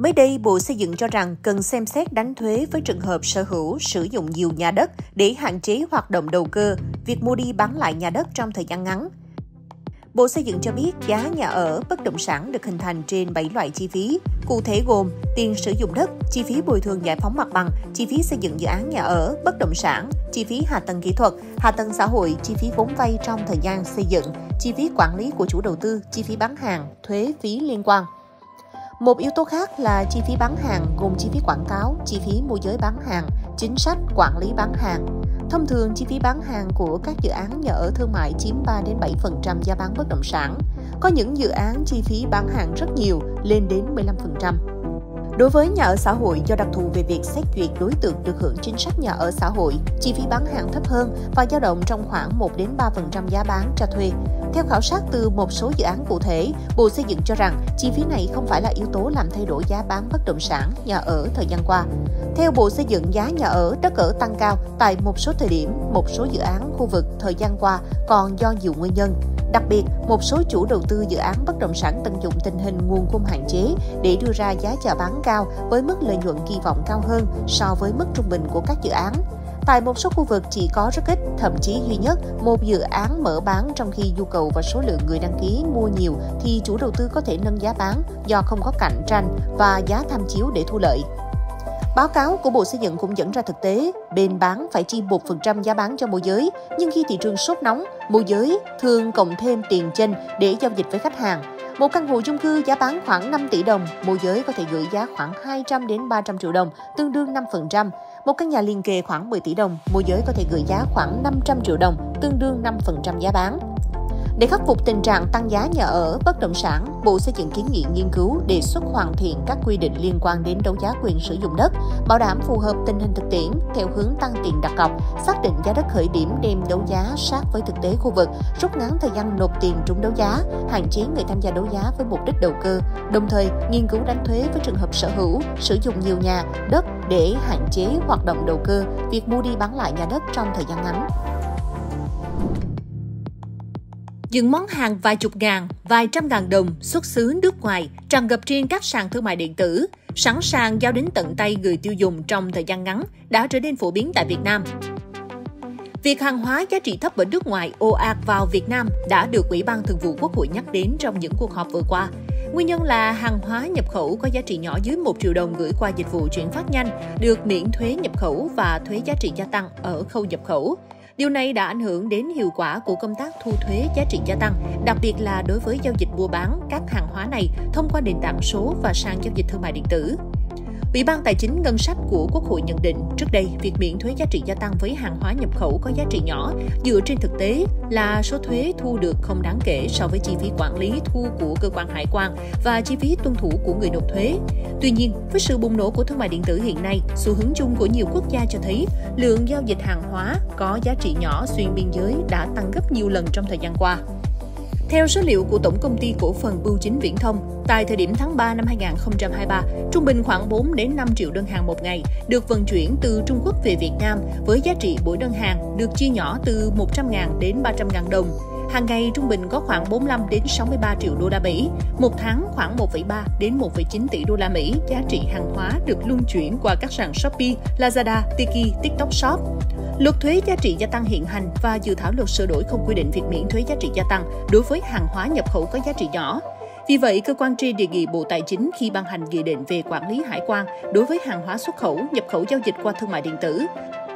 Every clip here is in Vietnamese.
Mới đây, Bộ Xây dựng cho rằng cần xem xét đánh thuế với trường hợp sở hữu, sử dụng nhiều nhà đất để hạn chế hoạt động đầu cơ, việc mua đi bán lại nhà đất trong thời gian ngắn. Bộ Xây dựng cho biết giá nhà ở, bất động sản được hình thành trên 7 loại chi phí, cụ thể gồm tiền sử dụng đất, chi phí bồi thường giải phóng mặt bằng, chi phí xây dựng dự án nhà ở, bất động sản, chi phí hạ tầng kỹ thuật, hạ tầng xã hội, chi phí vốn vay trong thời gian xây dựng, chi phí quản lý của chủ đầu tư, chi phí bán hàng, thuế phí liên quan. Một yếu tố khác là chi phí bán hàng gồm chi phí quảng cáo, chi phí môi giới bán hàng, chính sách quản lý bán hàng. Thông thường, chi phí bán hàng của các dự án nhà ở thương mại chiếm 3-7% giá bán bất động sản. Có những dự án chi phí bán hàng rất nhiều, lên đến 15%. Đối với nhà ở xã hội, do đặc thù về việc xét duyệt đối tượng được hưởng chính sách nhà ở xã hội, chi phí bán hàng thấp hơn và dao động trong khoảng 1-3% giá bán cho thuê. Theo khảo sát từ một số dự án cụ thể, Bộ Xây dựng cho rằng chi phí này không phải là yếu tố làm thay đổi giá bán bất động sản, nhà ở thời gian qua. Theo Bộ Xây dựng, giá nhà ở, đất ở tăng cao tại một số thời điểm, một số dự án, khu vực thời gian qua còn do nhiều nguyên nhân. Đặc biệt, một số chủ đầu tư dự án bất động sản tận dụng tình hình nguồn cung hạn chế để đưa ra giá chào bán cao với mức lợi nhuận kỳ vọng cao hơn so với mức trung bình của các dự án. Tại một số khu vực chỉ có rất ít, thậm chí duy nhất một dự án mở bán, trong khi nhu cầu và số lượng người đăng ký mua nhiều thì chủ đầu tư có thể nâng giá bán do không có cạnh tranh và giá tham chiếu để thu lợi. Báo cáo của Bộ Xây dựng cũng dẫn ra thực tế, bên bán phải chi 1% giá bán cho môi giới, nhưng khi thị trường sốt nóng, môi giới thường cộng thêm tiền chênh để giao dịch với khách hàng. Một căn hộ chung cư giá bán khoảng 5 tỷ đồng, môi giới có thể gửi giá khoảng 200-300 triệu đồng, tương đương 5%. Một căn nhà liền kề khoảng 10 tỷ đồng, môi giới có thể gửi giá khoảng 500 triệu đồng, tương đương 5% giá bán. Để khắc phục tình trạng tăng giá nhà ở, bất động sản, Bộ Xây dựng kiến nghị nghiên cứu đề xuất hoàn thiện các quy định liên quan đến đấu giá quyền sử dụng đất, bảo đảm phù hợp tình hình thực tiễn theo hướng tăng tiền đặt cọc, xác định giá đất khởi điểm đem đấu giá sát với thực tế khu vực, rút ngắn thời gian nộp tiền trúng đấu giá, hạn chế người tham gia đấu giá với mục đích đầu cơ, đồng thời nghiên cứu đánh thuế với trường hợp sở hữu, sử dụng nhiều nhà, đất để hạn chế hoạt động đầu cơ, việc mua đi bán lại nhà đất trong thời gian ngắn. Những món hàng vài chục ngàn, vài trăm ngàn đồng xuất xứ nước ngoài tràn ngập trên các sàn thương mại điện tử, sẵn sàng giao đến tận tay người tiêu dùng trong thời gian ngắn đã trở nên phổ biến tại Việt Nam. Việc hàng hóa giá trị thấp ở nước ngoài ồ ạt vào Việt Nam đã được Ủy ban Thường vụ Quốc hội nhắc đến trong những cuộc họp vừa qua. Nguyên nhân là hàng hóa nhập khẩu có giá trị nhỏ dưới 1 triệu đồng gửi qua dịch vụ chuyển phát nhanh được miễn thuế nhập khẩu và thuế giá trị gia tăng ở khâu nhập khẩu. Điều này đã ảnh hưởng đến hiệu quả của công tác thu thuế giá trị gia tăng, đặc biệt là đối với giao dịch mua bán các hàng hóa này thông qua nền tảng số và sàn giao dịch thương mại điện tử. Ủy ban Tài chính Ngân sách của Quốc hội nhận định, trước đây, việc miễn thuế giá trị gia tăng với hàng hóa nhập khẩu có giá trị nhỏ dựa trên thực tế là số thuế thu được không đáng kể so với chi phí quản lý thu của cơ quan hải quan và chi phí tuân thủ của người nộp thuế. Tuy nhiên, với sự bùng nổ của thương mại điện tử hiện nay, xu hướng chung của nhiều quốc gia cho thấy lượng giao dịch hàng hóa có giá trị nhỏ xuyên biên giới đã tăng gấp nhiều lần trong thời gian qua. Theo số liệu của Tổng Công ty Cổ phần Bưu chính Viễn thông, tại thời điểm tháng 3 năm 2023, trung bình khoảng 4-5 triệu đơn hàng một ngày được vận chuyển từ Trung Quốc về Việt Nam với giá trị mỗi đơn hàng được chia nhỏ từ 100.000 đến 300.000 đồng. Hàng ngày trung bình có khoảng 45-63 triệu đô la Mỹ, một tháng khoảng 1,3-1,9 tỷ đô la Mỹ giá trị hàng hóa được luân chuyển qua các sàn Shopee, Lazada, Tiki, TikTok Shop. Luật thuế giá trị gia tăng hiện hành và dự thảo luật sửa đổi không quy định việc miễn thuế giá trị gia tăng đối với hàng hóa nhập khẩu có giá trị nhỏ. Vì vậy, cơ quan trên đề nghị Bộ Tài chính khi ban hành nghị định về quản lý hải quan đối với hàng hóa xuất khẩu, nhập khẩu giao dịch qua thương mại điện tử,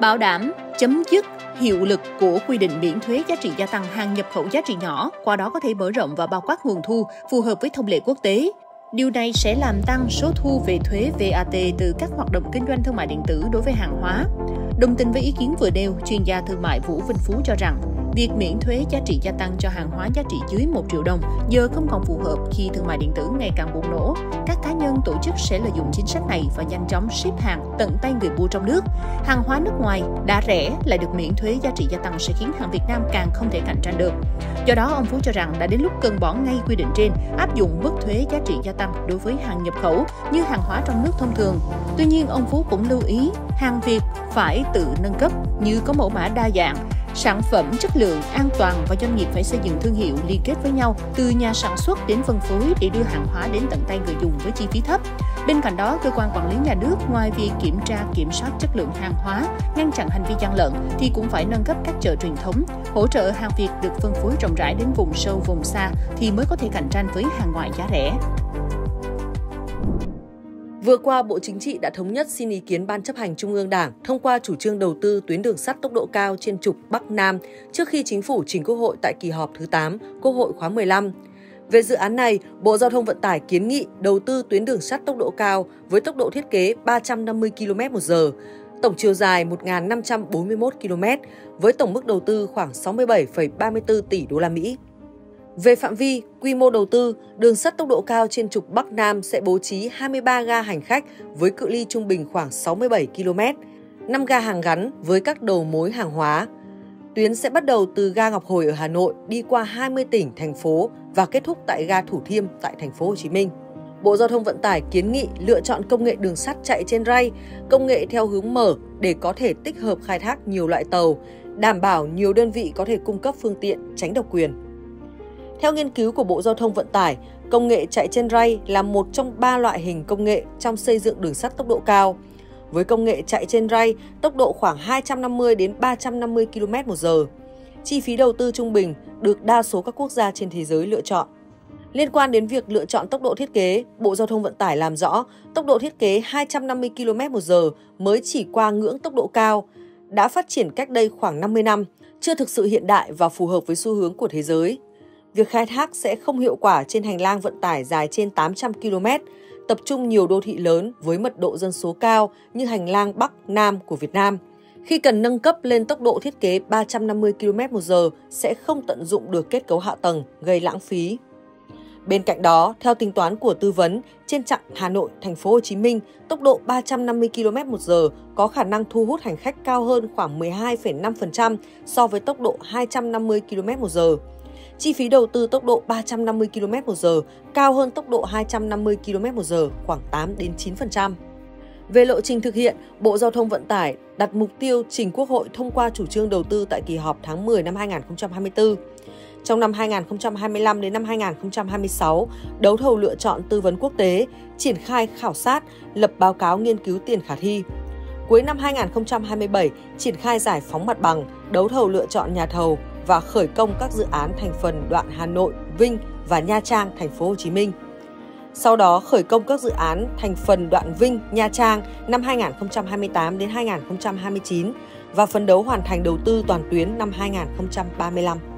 bảo đảm chấm dứt hiệu lực của quy định miễn thuế giá trị gia tăng hàng nhập khẩu giá trị nhỏ, qua đó có thể mở rộng và bao quát nguồn thu phù hợp với thông lệ quốc tế. Điều này sẽ làm tăng số thu về thuế VAT từ các hoạt động kinh doanh thương mại điện tử đối với hàng hóa. Đồng tình với ý kiến vừa nêu, chuyên gia thương mại Vũ Vinh Phú cho rằng, việc miễn thuế giá trị gia tăng cho hàng hóa giá trị dưới 1 triệu đồng giờ không còn phù hợp khi thương mại điện tử ngày càng bùng nổ. Các cá nhân tổ chức sẽ lợi dụng chính sách này và nhanh chóng ship hàng tận tay người mua trong nước. Hàng hóa nước ngoài đã rẻ lại được miễn thuế giá trị gia tăng sẽ khiến hàng Việt Nam càng không thể cạnh tranh được. Do đó, ông Phú cho rằng đã đến lúc cần bỏ ngay quy định trên, áp dụng mức thuế giá trị gia tăng đối với hàng nhập khẩu như hàng hóa trong nước thông thường. Tuy nhiên, ông Phú cũng lưu ý, hàng Việt phải tự nâng cấp như có mẫu mã đa dạng, Sản phẩm chất lượng, an toàn và doanh nghiệp phải xây dựng thương hiệu liên kết với nhau từ nhà sản xuất đến phân phối để đưa hàng hóa đến tận tay người dùng với chi phí thấp. Bên cạnh đó, cơ quan quản lý nhà nước ngoài việc kiểm tra kiểm soát chất lượng hàng hóa, ngăn chặn hành vi gian lận thì cũng phải nâng cấp các chợ truyền thống, hỗ trợ hàng Việt được phân phối rộng rãi đến vùng sâu, vùng xa thì mới có thể cạnh tranh với hàng ngoại giá rẻ. Vừa qua, Bộ Chính trị đã thống nhất xin ý kiến Ban Chấp hành Trung ương Đảng thông qua chủ trương đầu tư tuyến đường sắt tốc độ cao trên trục Bắc Nam trước khi Chính phủ trình Quốc hội tại kỳ họp thứ 8, Quốc hội khóa 15. Về dự án này, Bộ Giao thông Vận tải kiến nghị đầu tư tuyến đường sắt tốc độ cao với tốc độ thiết kế 350 km/h, tổng chiều dài 1.541 km với tổng mức đầu tư khoảng 67,34 tỷ USD. Về phạm vi, quy mô đầu tư, đường sắt tốc độ cao trên trục Bắc Nam sẽ bố trí 23 ga hành khách với cự ly trung bình khoảng 67 km, 5 ga hàng gắn với các đầu mối hàng hóa. Tuyến sẽ bắt đầu từ ga Ngọc Hồi ở Hà Nội đi qua 20 tỉnh, thành phố và kết thúc tại ga Thủ Thiêm tại thành phố Hồ Chí Minh. Bộ Giao thông Vận tải kiến nghị lựa chọn công nghệ đường sắt chạy trên ray, công nghệ theo hướng mở để có thể tích hợp khai thác nhiều loại tàu, đảm bảo nhiều đơn vị có thể cung cấp phương tiện, tránh độc quyền. Theo nghiên cứu của Bộ Giao thông Vận tải, công nghệ chạy trên ray là một trong 3 loại hình công nghệ trong xây dựng đường sắt tốc độ cao. Với công nghệ chạy trên ray, tốc độ khoảng 250 đến 350 km/h. Chi phí đầu tư trung bình được đa số các quốc gia trên thế giới lựa chọn. Liên quan đến việc lựa chọn tốc độ thiết kế, Bộ Giao thông Vận tải làm rõ tốc độ thiết kế 250 km/h mới chỉ qua ngưỡng tốc độ cao, đã phát triển cách đây khoảng 50 năm, chưa thực sự hiện đại và phù hợp với xu hướng của thế giới. Việc khai thác sẽ không hiệu quả trên hành lang vận tải dài trên 800 km, tập trung nhiều đô thị lớn với mật độ dân số cao như hành lang Bắc, Nam của Việt Nam. Khi cần nâng cấp lên tốc độ thiết kế 350 km/h sẽ không tận dụng được kết cấu hạ tầng, gây lãng phí. Bên cạnh đó, theo tính toán của tư vấn, trên chặng Hà Nội, thành phố Hồ Chí Minh, tốc độ 350 km/h có khả năng thu hút hành khách cao hơn khoảng 12,5% so với tốc độ 250 km/h. Chi phí đầu tư tốc độ 350 km/h cao hơn tốc độ 250 km/h khoảng 8-9%. Về lộ trình thực hiện, Bộ Giao thông Vận tải đặt mục tiêu trình Quốc hội thông qua chủ trương đầu tư tại kỳ họp tháng 10 năm 2024. Trong năm 2025 đến năm 2026, đấu thầu lựa chọn tư vấn quốc tế, triển khai khảo sát, lập báo cáo nghiên cứu tiền khả thi. Cuối năm 2027, triển khai giải phóng mặt bằng, đấu thầu lựa chọn nhà thầu và khởi công các dự án thành phần đoạn Hà Nội, Vinh và Nha Trang, thành phố Hồ Chí Minh. Sau đó khởi công các dự án thành phần đoạn Vinh, Nha Trang năm 2028 đến 2029 và phấn đấu hoàn thành đầu tư toàn tuyến năm 2035.